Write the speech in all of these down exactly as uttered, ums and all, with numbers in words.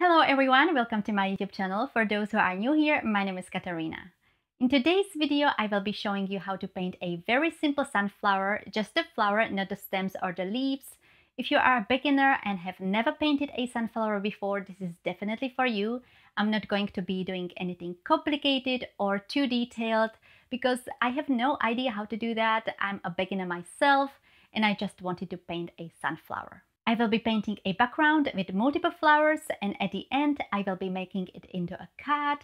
Hello everyone, welcome to my YouTube channel. For those who are new here, my name is Katarina. In today's video, I will be showing you how to paint a very simple sunflower, just the flower, not the stems or the leaves. If you are a beginner and have never painted a sunflower before, this is definitely for you. I'm not going to be doing anything complicated or too detailed because I have no idea how to do that. I'm a beginner myself and I just wanted to paint a sunflower. I will be painting a background with multiple flowers, and at the end I will be making it into a card.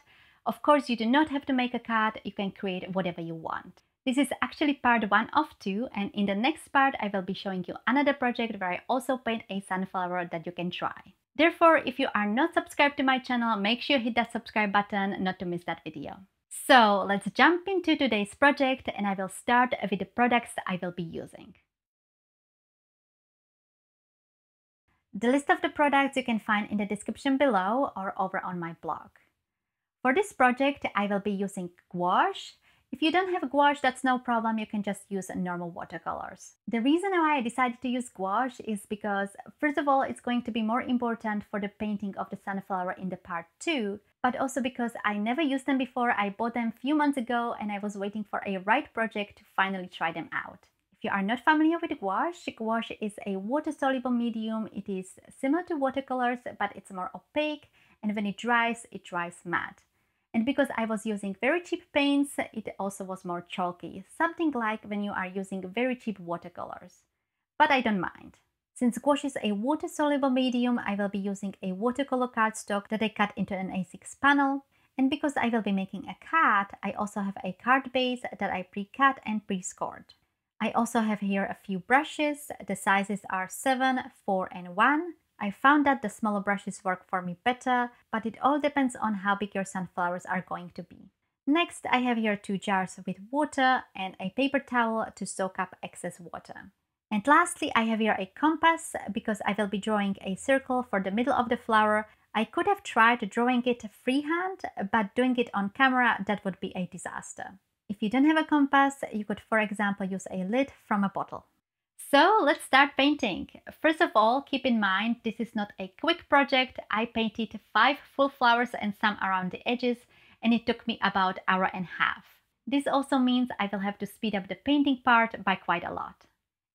Of course, you do not have to make a card, you can create whatever you want. This is actually part one of two, and in the next part I will be showing you another project where I also paint a sunflower that you can try. Therefore, if you are not subscribed to my channel, make sure you hit that subscribe button not to miss that video. So let's jump into today's project, and I will start with the products I will be using. The list of the products you can find in the description below or over on my blog. For this project, I will be using gouache. If you don't have gouache, that's no problem, you can just use normal watercolors. The reason why I decided to use gouache is because, first of all, it's going to be more important for the painting of the sunflower in the part two, but also because I never used them before. I bought them a few months ago and I was waiting for a right project to finally try them out. If you are not familiar with gouache, gouache is a water-soluble medium. It is similar to watercolors, but it's more opaque, and when it dries, it dries matte. And because I was using very cheap paints, it also was more chalky, something like when you are using very cheap watercolors. But I don't mind. Since gouache is a water-soluble medium, I will be using a watercolor cardstock that I cut into an A six panel. And because I will be making a card, I also have a card base that I pre-cut and pre-scored. I also have here a few brushes. The sizes are seven, four and one. I found that the smaller brushes work for me better, but it all depends on how big your sunflowers are going to be. Next, I have here two jars with water and a paper towel to soak up excess water. And lastly, I have here a compass because I will be drawing a circle for the middle of the flower. I could have tried drawing it freehand, but doing it on camera, that would be a disaster. If you don't have a compass, you could, for example, use a lid from a bottle. So let's start painting. First of all, keep in mind, this is not a quick project. I painted five full flowers and some around the edges, and it took me about an hour and a half. This also means I will have to speed up the painting part by quite a lot.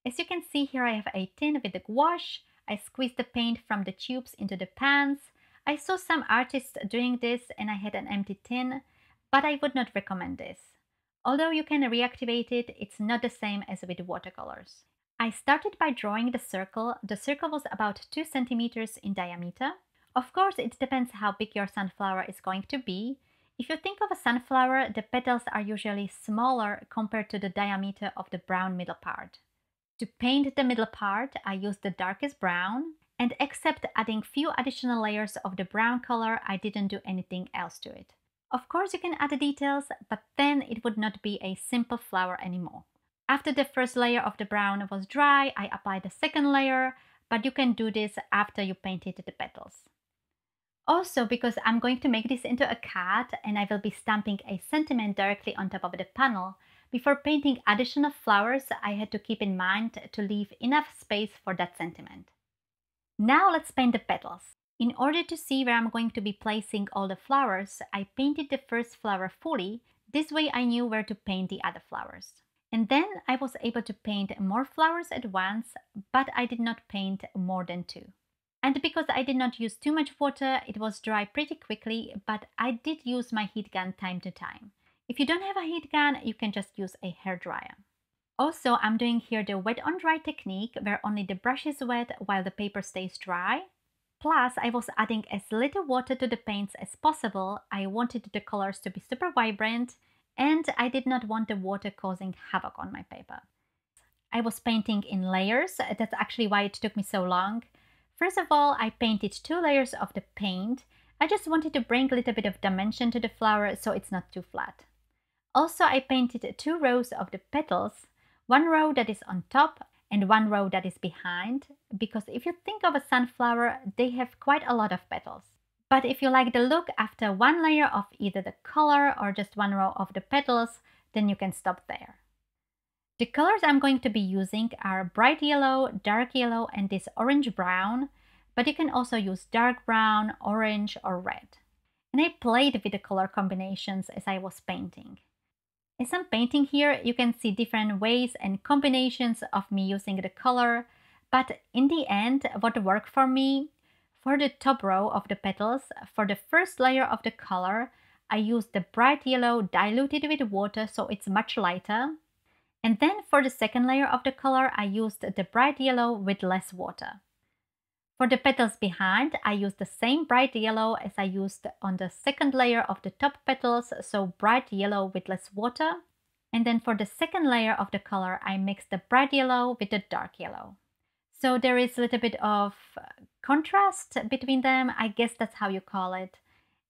As you can see here, I have a tin with the gouache. I squeezed the paint from the tubes into the pans. I saw some artists doing this and I had an empty tin, but I would not recommend this. Although you can reactivate it, it's not the same as with watercolors. I started by drawing the circle. The circle was about two centimeters in diameter. Of course, it depends how big your sunflower is going to be. If you think of a sunflower, the petals are usually smaller compared to the diameter of the brown middle part. To paint the middle part, I used the darkest brown, and except adding few additional layers of the brown color, I didn't do anything else to it. Of course, you can add details, but then it would not be a simple flower anymore. After the first layer of the brown was dry, I applied the second layer, but you can do this after you painted the petals. Also, because I'm going to make this into a card and I will be stamping a sentiment directly on top of the panel, before painting additional flowers, I had to keep in mind to leave enough space for that sentiment. Now let's paint the petals. In order to see where I'm going to be placing all the flowers, I painted the first flower fully. This way I knew where to paint the other flowers. And then I was able to paint more flowers at once, but I did not paint more than two. And because I did not use too much water, it was dry pretty quickly, but I did use my heat gun time to time. If you don't have a heat gun, you can just use a hairdryer. Also, I'm doing here the wet on dry technique where only the brush is wet while the paper stays dry. Plus, I was adding as little water to the paints as possible. I wanted the colors to be super vibrant and I did not want the water causing havoc on my paper. I was painting in layers. That's actually why it took me so long. First of all, I painted two layers of the paint. I just wanted to bring a little bit of dimension to the flower so it's not too flat. Also, I painted two rows of the petals, one row that is on top and one row that is behind, because if you think of a sunflower, they have quite a lot of petals. But if you like the look after one layer of either the color or just one row of the petals, then you can stop there. The colors I'm going to be using are bright yellow, dark yellow, and this orange brown, but you can also use dark brown, orange or red. And I played with the color combinations as I was painting. As I'm painting here, you can see different ways and combinations of me using the color, but in the end, what worked for me, for the top row of the petals, for the first layer of the color, I used the bright yellow diluted with water so it's much lighter. And then for the second layer of the color, I used the bright yellow with less water. For the petals behind, I used the same bright yellow as I used on the second layer of the top petals, so bright yellow with less water. And then for the second layer of the color, I mixed the bright yellow with the dark yellow. So there is a little bit of contrast between them, I guess that's how you call it.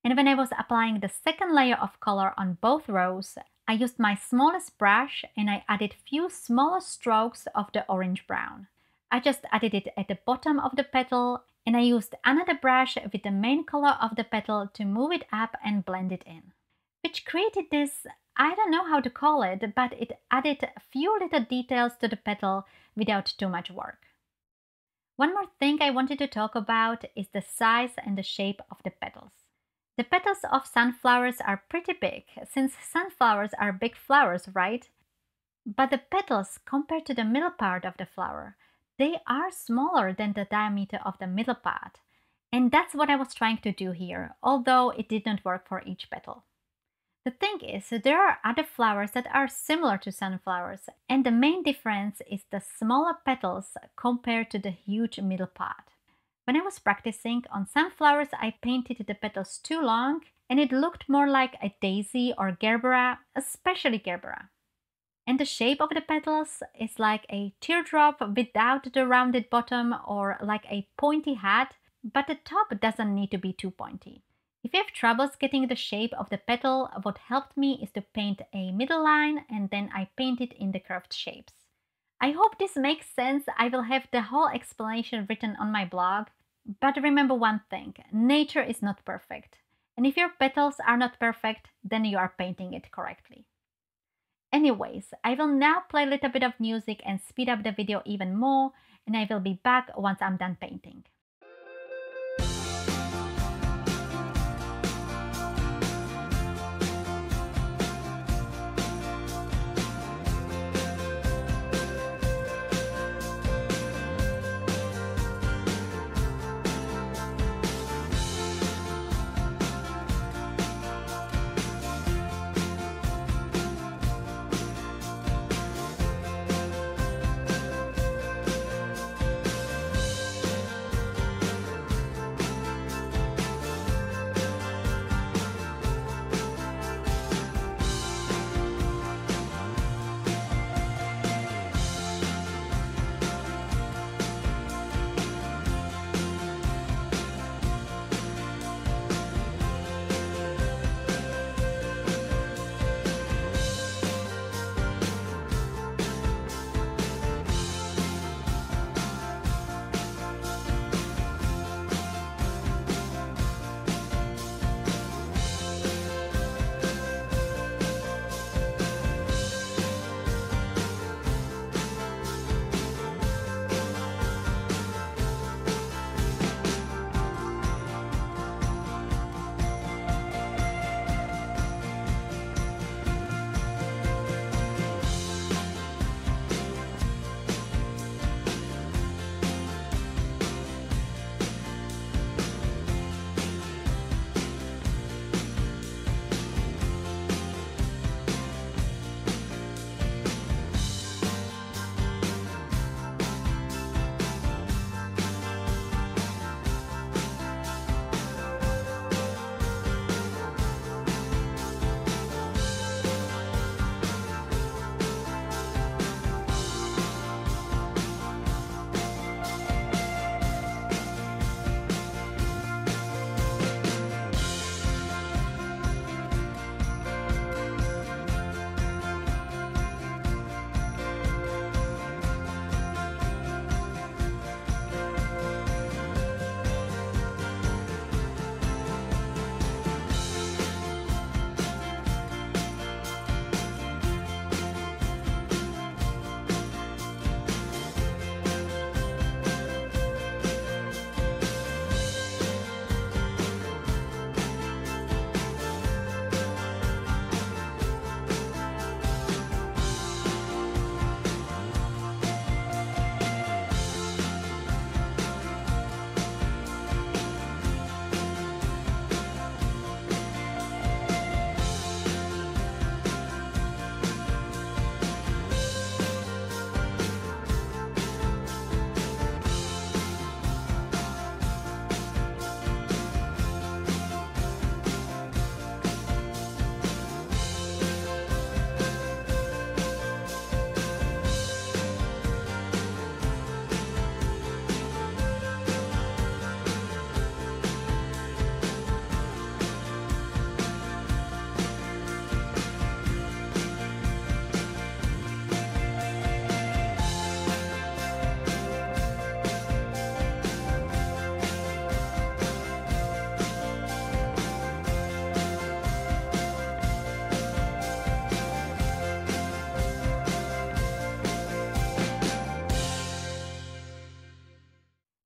And when I was applying the second layer of color on both rows, I used my smallest brush and I added few smaller strokes of the orange-brown. I just added it at the bottom of the petal and I used another brush with the main color of the petal to move it up and blend it in. Which created this, I don't know how to call it, but it added a few little details to the petal without too much work. One more thing I wanted to talk about is the size and the shape of the petals. The petals of sunflowers are pretty big, since sunflowers are big flowers, right? But the petals, compared to the middle part of the flower, they are smaller than the diameter of the middle part. And that's what I was trying to do here, although it didn't work for each petal. The thing is, there are other flowers that are similar to sunflowers, and the main difference is the smaller petals compared to the huge middle part. When I was practicing on sunflowers, I painted the petals too long, and it looked more like a daisy or gerbera, especially gerbera. And the shape of the petals is like a teardrop without the rounded bottom or like a pointy hat, but the top doesn't need to be too pointy. If you have troubles getting the shape of the petal, what helped me is to paint a middle line and then I painted in the curved shapes. I hope this makes sense. I will have the whole explanation written on my blog. But remember one thing, nature is not perfect. And if your petals are not perfect, then you are painting it correctly. Anyways, I will now play a little bit of music and speed up the video even more, and I will be back once I'm done painting.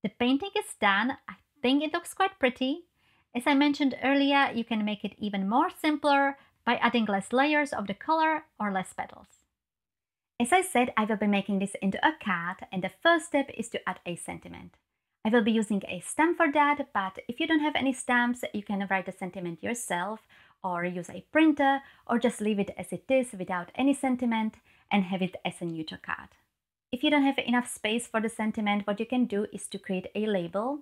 The painting is done. I think it looks quite pretty. As I mentioned earlier, you can make it even more simpler by adding less layers of the color or less petals. As I said, I will be making this into a card, and the first step is to add a sentiment. I will be using a stamp for that, but if you don't have any stamps, you can write the sentiment yourself or use a printer or just leave it as it is without any sentiment and have it as a neutral card. If you don't have enough space for the sentiment, what you can do is to create a label.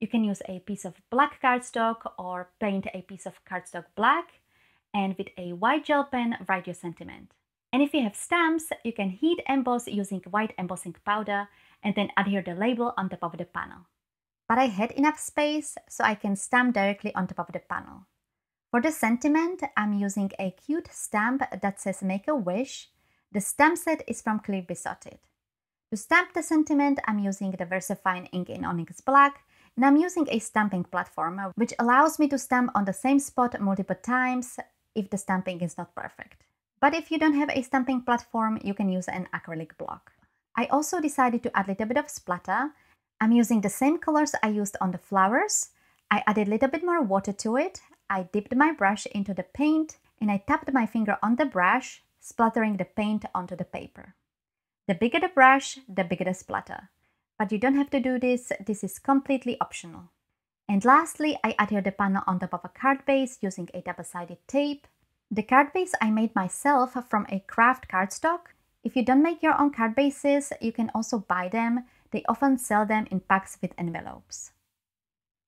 You can use a piece of black cardstock or paint a piece of cardstock black and with a white gel pen write your sentiment. And if you have stamps, you can heat emboss using white embossing powder and then adhere the label on top of the panel. But I had enough space, so I can stamp directly on top of the panel. For the sentiment, I'm using a cute stamp that says Make a Wish. The stamp set is from Clearly Besotted. To stamp the sentiment, I'm using the VersaFine Ink in Onyx Black, and I'm using a stamping platform, which allows me to stamp on the same spot multiple times if the stamping is not perfect. But if you don't have a stamping platform, you can use an acrylic block. I also decided to add a little bit of splatter. I'm using the same colors I used on the flowers. I added a little bit more water to it. I dipped my brush into the paint and I tapped my finger on the brush, splattering the paint onto the paper. The bigger the brush, the bigger the splatter. But you don't have to do this, this is completely optional. And lastly, I adhere the panel on top of a card base using a double-sided tape. The card base I made myself from a craft cardstock. If you don't make your own card bases, you can also buy them. They often sell them in packs with envelopes.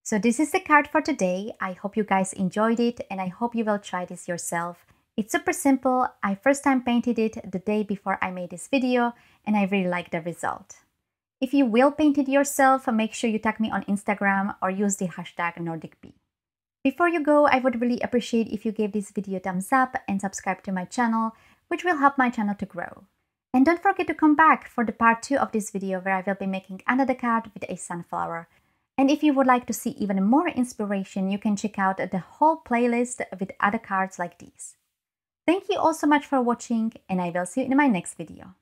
So this is the card for today. I hope you guys enjoyed it and I hope you will try this yourself. It's super simple. I first time painted it the day before I made this video and I really like the result. If you will paint it yourself, make sure you tag me on Instagram or use the hashtag NordicBee. Before you go, I would really appreciate if you gave this video a thumbs up and subscribe to my channel, which will help my channel to grow. And don't forget to come back for the part two of this video where I will be making another card with a sunflower. And if you would like to see even more inspiration, you can check out the whole playlist with other cards like these. Thank you all so much for watching and I will see you in my next video.